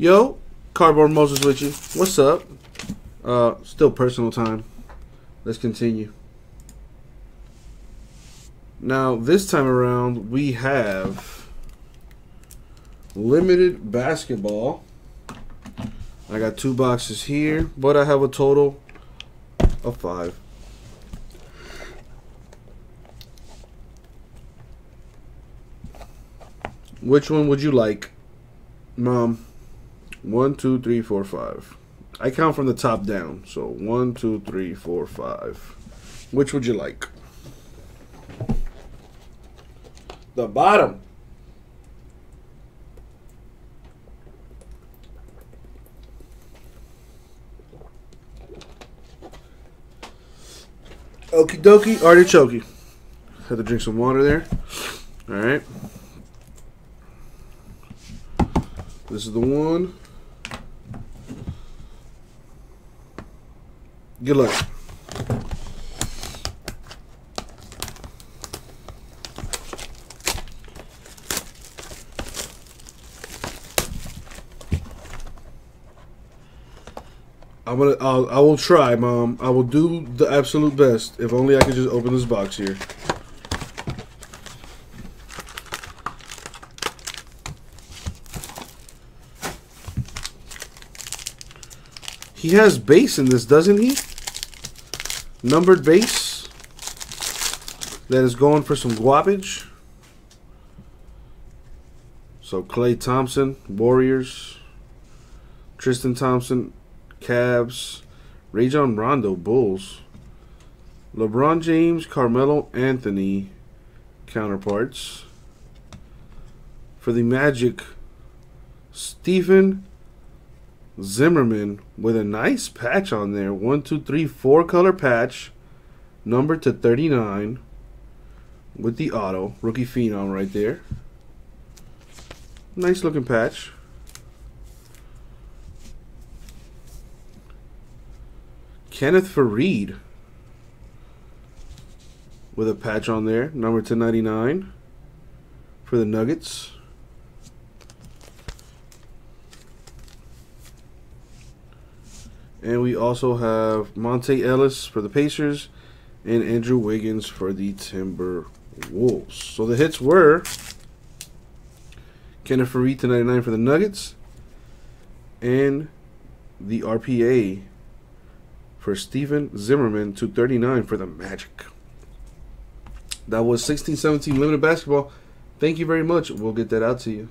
Yo, Cardboard Moses with you. What's up? Still personal time. Let's continue. Now, this time around, we have limited basketball. I got 2 boxes here, but I have a total of 5. Which one would you like, Mom? 1, 2, 3, 4, 5. I count from the top down, so 1, 2, 3, 4, 5. Which would you like? The bottom. Okie dokie, artichokey. Had to drink some water there. All right. This is the one. Good luck. I will try, Mom. I will do the absolute best. If only I could just open this box here. He has base in this, doesn't he? Numbered base. That is going for some guapage. So Clay Thompson, Warriors. Tristan Thompson, Cavs. Rajon Rondo, Bulls. LeBron James, Carmelo Anthony, counterparts. For the Magic, Stephen Zimmerman with a nice patch on there. 1, 2, 3, 4 color patch, number to 39 with the auto. Rookie phenom right there. Nice looking patch. Kenneth Faried with a patch on there, number to 99 for the Nuggets. And we also have Monte Ellis for the Pacers and Andrew Wiggins for the Timberwolves. So the hits were Kenneth Faried to 99 for the Nuggets and the RPA for Stephen Zimmerman to 39 for the Magic. That was 16-17 limited basketball. Thank you very much. We'll get that out to you.